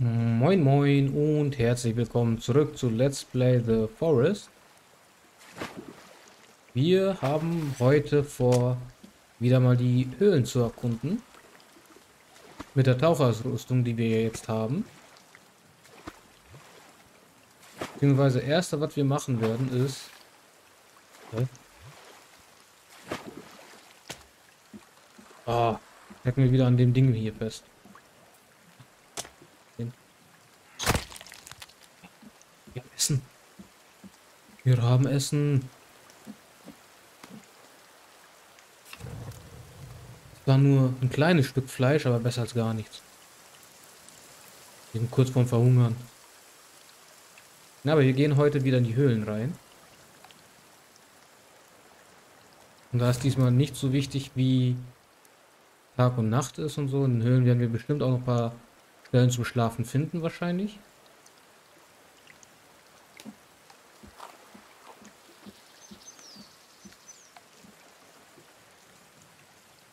Moin moin und herzlich willkommen zurück zu Let's Play The Forest. Wir haben heute vor, wieder mal die Höhlen zu erkunden. Mit der Taucherrüstung, die wir jetzt haben. Beziehungsweise das erste, was wir machen werden, ist... Hacken wir wieder an dem Ding hier fest. Wir haben Essen. Wir haben Essen. Es war nur ein kleines Stück Fleisch, aber besser als gar nichts. Wir sind kurz vorm Verhungern. Na, aber wir gehen heute wieder in die Höhlen rein. Und da es diesmal nicht so wichtig wie Tag und Nacht ist und so, in den Höhlen werden wir bestimmt auch noch ein paar Stellen zum Schlafen finden wahrscheinlich.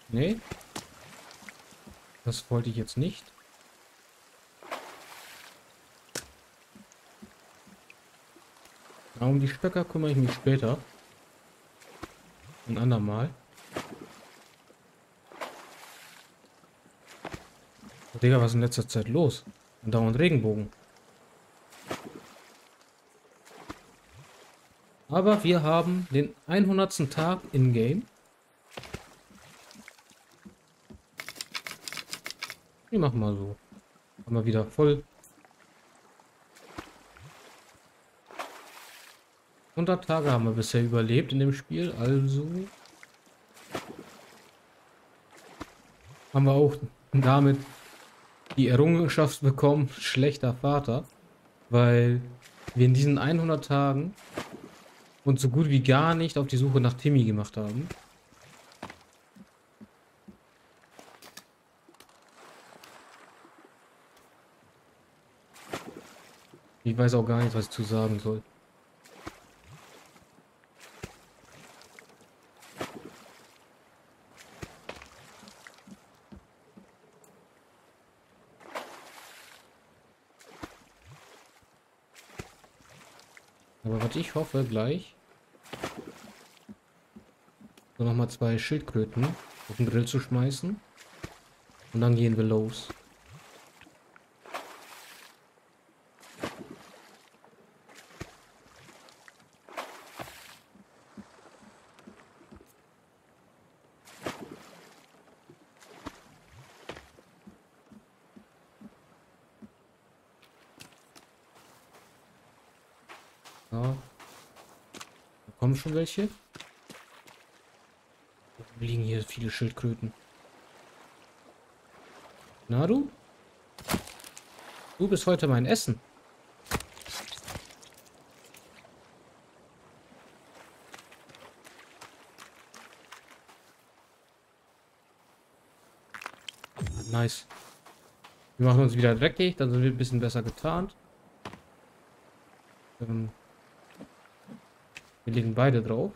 Nee. Das wollte ich jetzt nicht. Um die Stöcker kümmere ich mich später. Ein andermal. Oh, Digga, was ist in letzter Zeit los? Andauernd Regenbogen. Aber wir haben den 100. Tag in-game. Wir machen mal so. Haben wir wieder voll. 100 Tage haben wir bisher überlebt in dem Spiel, also haben wir auch damit die Errungenschaft bekommen, schlechter Vater, weil wir in diesen 100 Tagen uns so gut wie gar nicht auf die Suche nach Timmy gemacht haben. Ich weiß auch gar nicht, was ich zu sagen soll. Aber was ich hoffe gleich, so nochmal 2 Schildkröten auf den Grill zu schmeißen und dann gehen wir los. Da kommen schon welche. Da liegen hier viele Schildkröten. Na du? Du bist heute mein Essen. Nice. Wir machen uns wieder dreckig, dann sind wir ein bisschen besser getarnt. Wir legen beide drauf.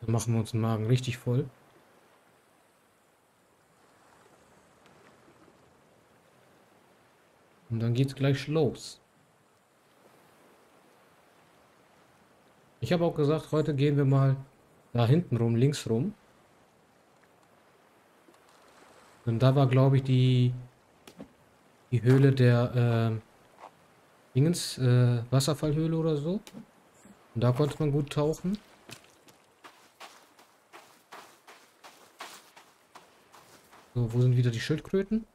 Dann machen wir uns den Magen richtig voll. Und dann geht's gleich los. Ich habe auch gesagt, heute gehen wir mal da hinten rum, links rum. Und da war, glaube ich, die Höhle der... Wasserfallhöhle oder so. Und da konnte man gut tauchen. So, wo sind wieder die Schildkröten?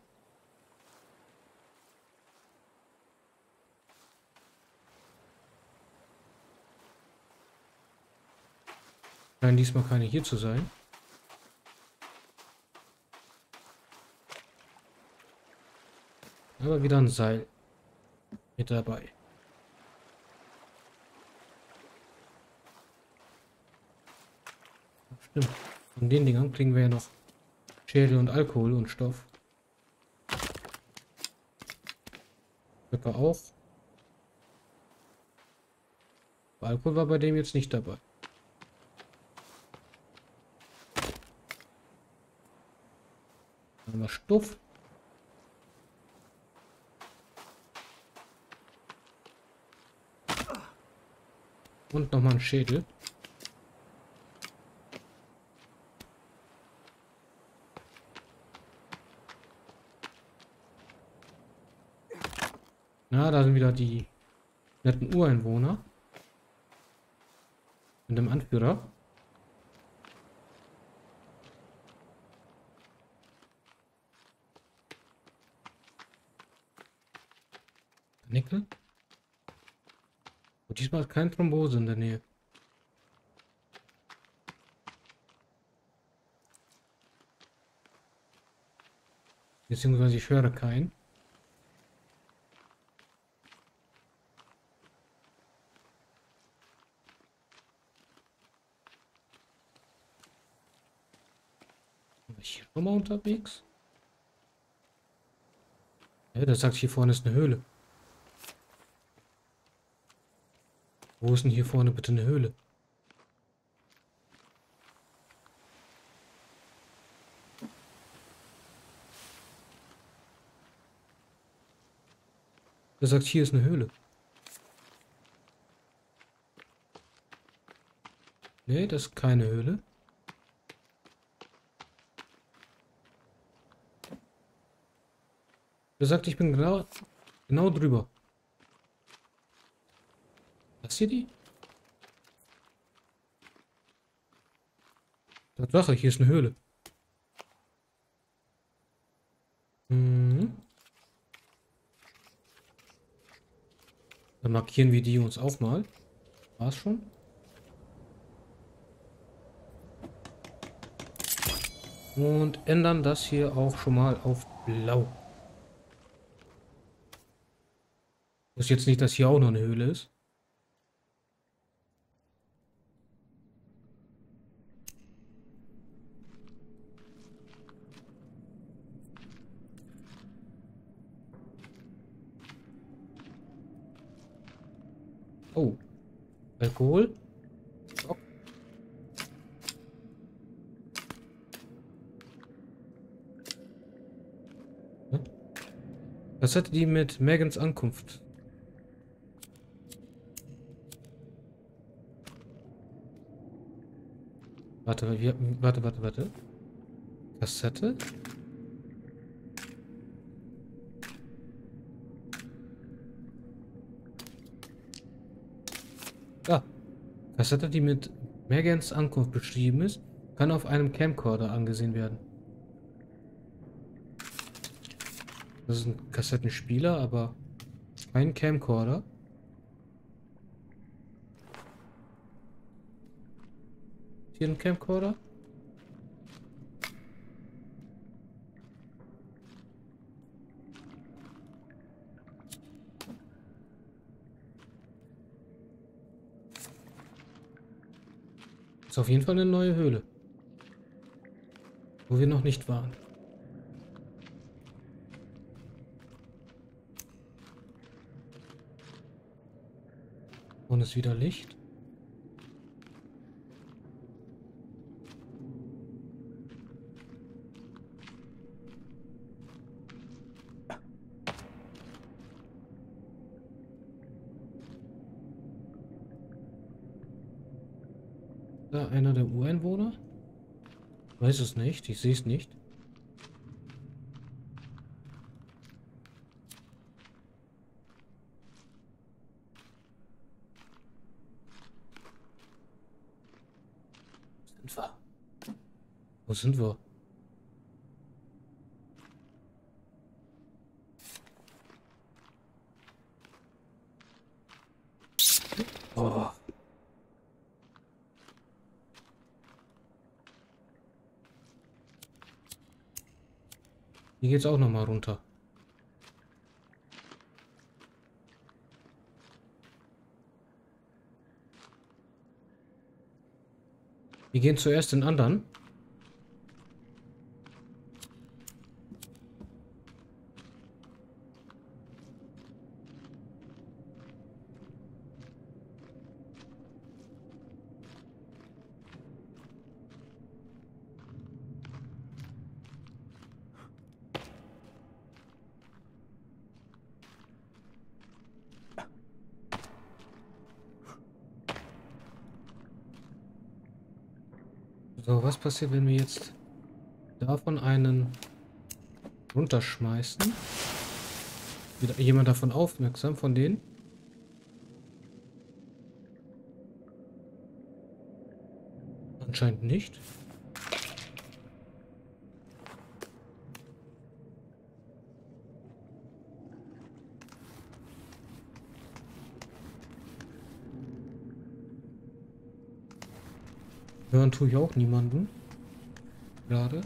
Scheinen diesmal keine hier zu sein. Aber wieder ein Seil dabei. Stimmt. Von den Dingern kriegen wir ja noch Schädel und Alkohol und Stoff. Stöcker auch. Alkohol war bei dem jetzt nicht dabei. Haben wir Stoff. Und nochmal ein Schädel. Na, da sind wieder die netten Ureinwohner. Mit dem Anführer. Nickel. Und diesmal ist kein Thrombose in der Nähe. Beziehungsweise ich höre keinen. Hier schon mal unterwegs. Ja, das sagt, hier vorne ist eine Höhle. Wo ist denn hier vorne bitte eine Höhle? Er sagt, hier ist eine Höhle. Nee, das ist keine Höhle. Er sagt, ich bin genau drüber. Das hier die? Tatsache, hier ist eine Höhle. Mhm. Dann markieren wir die uns auch mal. War's schon? Und ändern das hier auch schon mal auf blau. Ich wusste jetzt nicht, dass hier auch noch eine Höhle ist. Oh, Alkohol. Oh. Was hatte die mit Megans Ankunft? Warte. Kassette? Ah, Kassette, die mit Megans Ankunft beschrieben ist, kann auf einem Camcorder angesehen werden. Das ist ein Kassettenspieler, aber kein Camcorder. Hier ein Camcorder. Ist auf jeden Fall eine neue Höhle, wo wir noch nicht waren. Und ist wieder Licht. Da einer der Ureinwohner? Weiß es nicht, ich sehe es nicht. Sind wir? Wo sind wir? Oh. Hier geht's auch nochmal runter. Wir gehen zuerst den anderen. So, was passiert, wenn wir jetzt davon einen runterschmeißen? Wird jemand davon aufmerksam, von denen? Anscheinend nicht. Hören tue ich auch niemanden. Gerade.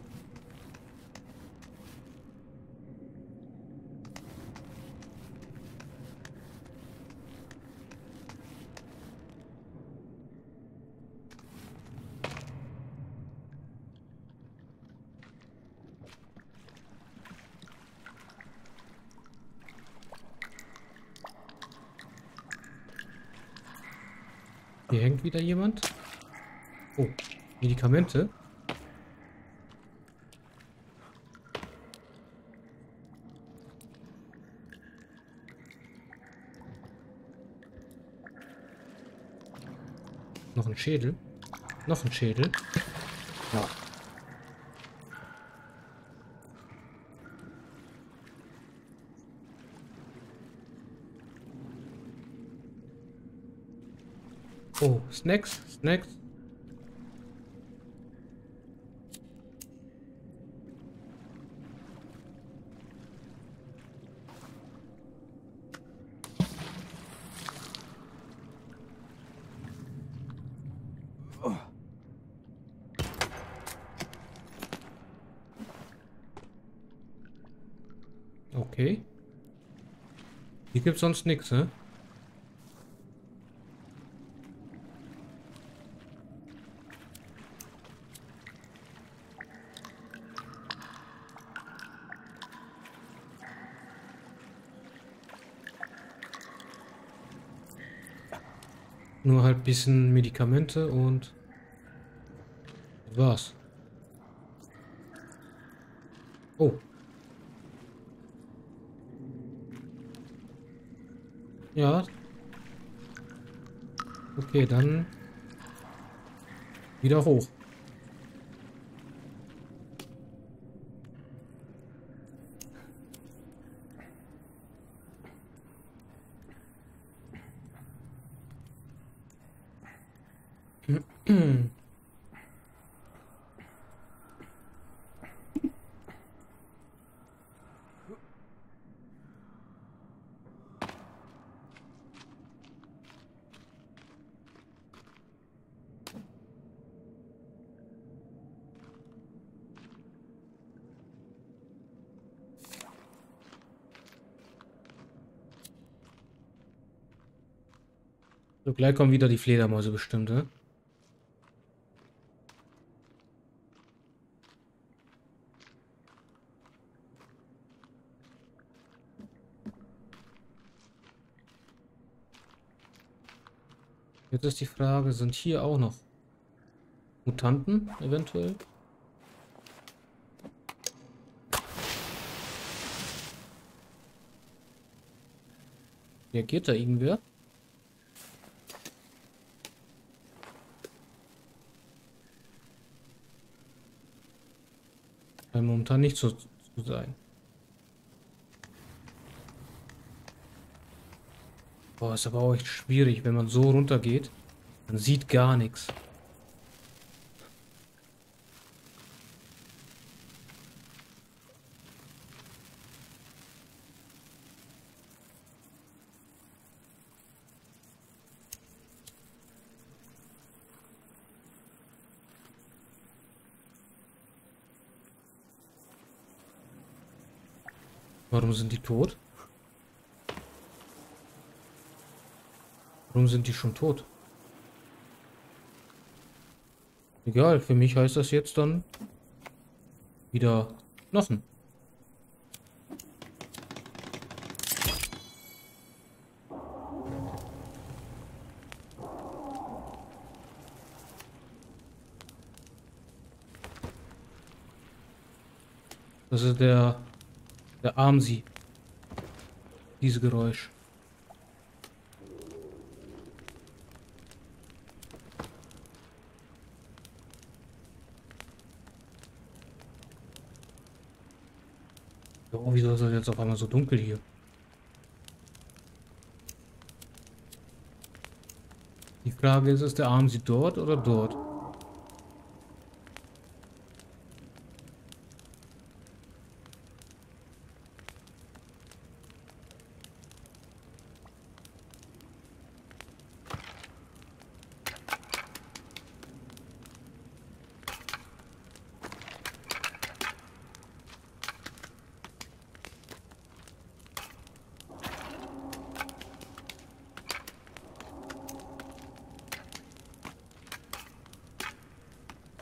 Hier hängt wieder jemand. Oh, Medikamente. Noch ein Schädel. Noch ein Schädel. Ja. Oh, Snacks, Snacks. Okay. Hier gibt's sonst nichts, ne? Nur halt ein bisschen Medikamente und was? Oh. Ja. Okay, dann wieder hoch. So, gleich kommen wieder die Fledermäuse bestimmt, ne? Jetzt ist die Frage, sind hier auch noch Mutanten eventuell? Reagiert da irgendwer? Momentan nicht so zu sein. Boah, ist aber auch echt schwierig, wenn man so runter geht. Man sieht gar nichts. Warum sind die tot? Warum sind die schon tot? Egal, für mich heißt das jetzt dann wieder Knochen. Das ist der Armsi. Dieses Geräusch. Oh, wieso ist das jetzt auf einmal so dunkel hier? Die Frage ist der Arm sie dort oder dort?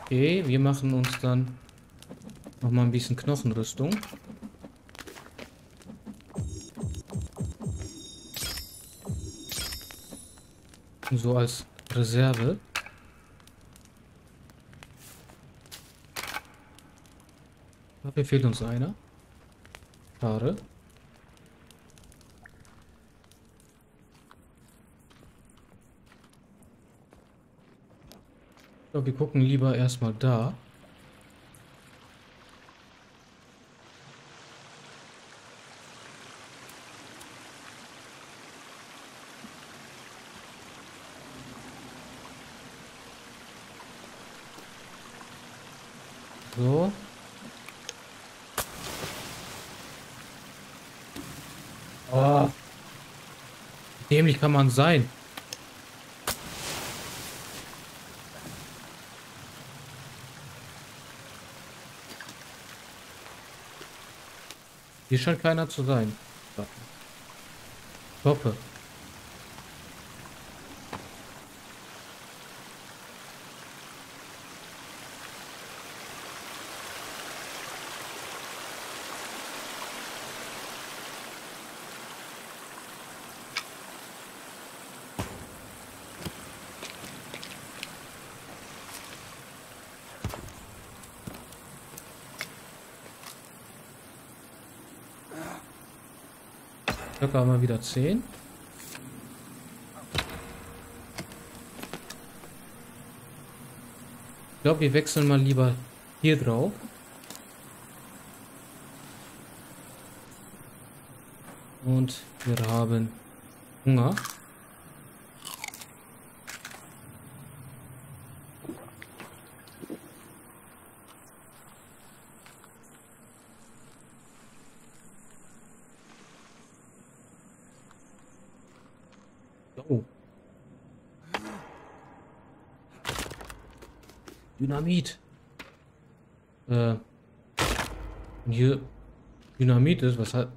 Okay, wir machen uns dann noch mal ein bisschen Knochenrüstung. So als Reserve. Dafür fehlt uns einer. Schade. So, wir gucken lieber erstmal da. So. Oh. Dämlich kann man sein. Hier scheint keiner zu sein. Hoppe. Locker mal wieder 10. Ich glaube, wir wechseln mal lieber hier drauf. Und wir haben Hunger. Dynamit. Und hier Dynamit ist, was hat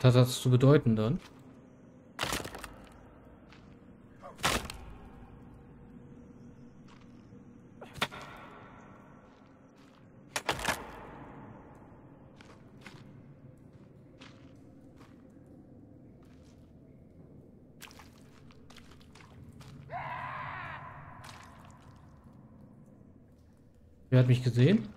das zu bedeuten dann? Wer hat mich gesehen?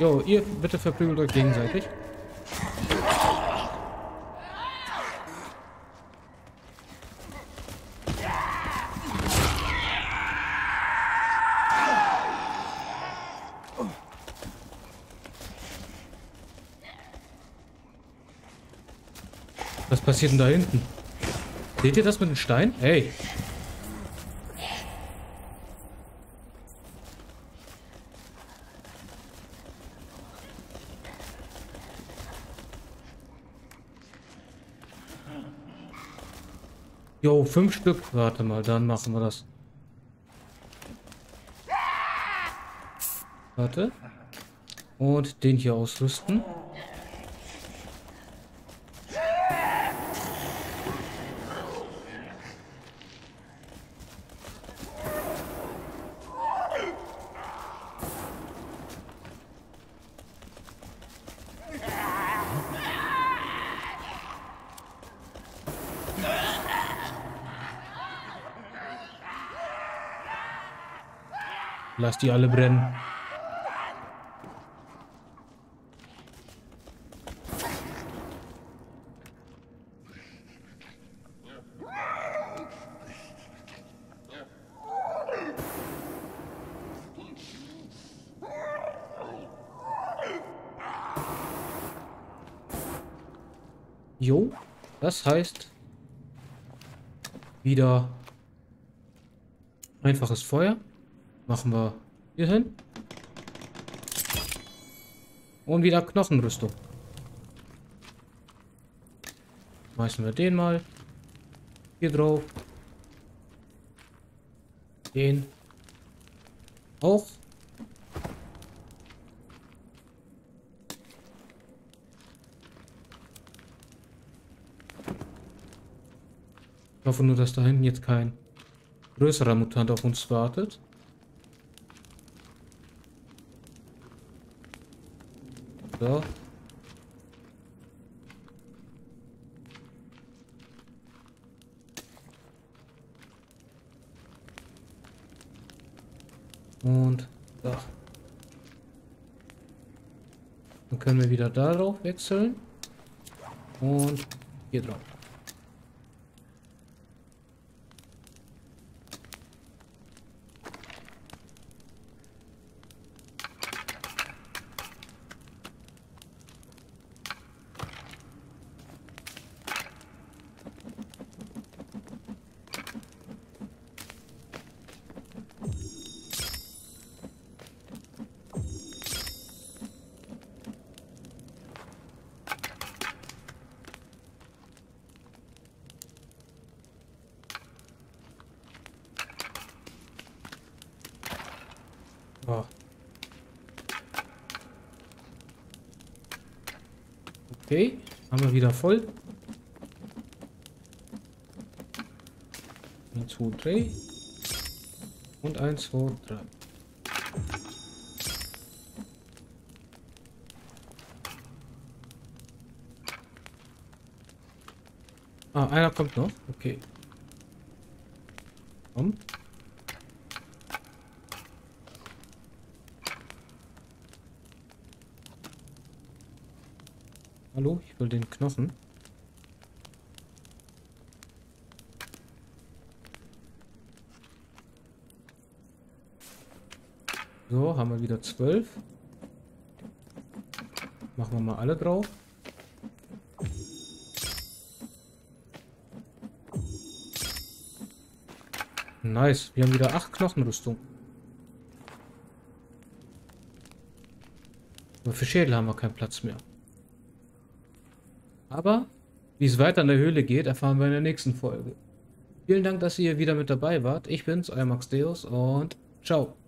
Jo, ihr bitte verprügelt euch gegenseitig. Was passiert denn da hinten? Seht ihr das mit dem Stein? Hey! Jo, 5 Stück. Warte mal, dann machen wir das. Warte. Und den hier ausrüsten. Lass die alle brennen. Jo, das heißt wieder einfaches Feuer. Machen wir hier hin. Und wieder Knochenrüstung. Schmeißen wir den mal hier drauf. Den auch. Ich hoffe nur, dass da hinten jetzt kein größerer Mutant auf uns wartet. So. Und da. Dann können wir wieder darauf wechseln. Und hier drauf. Okay, haben wir wieder voll. 1, 2, 3. Und 1, 2, 3. Ah, einer kommt noch. Okay. Komm. Hallo, ich will den Knochen. So, haben wir wieder 12. Machen wir mal alle drauf. Nice, wir haben wieder 8 Knochenrüstung. Aber für Schädel haben wir keinen Platz mehr. Aber wie es weiter in der Höhle geht, erfahren wir in der nächsten Folge. Vielen Dank, dass ihr wieder mit dabei wart. Ich bin's, euer Max Deus und ciao.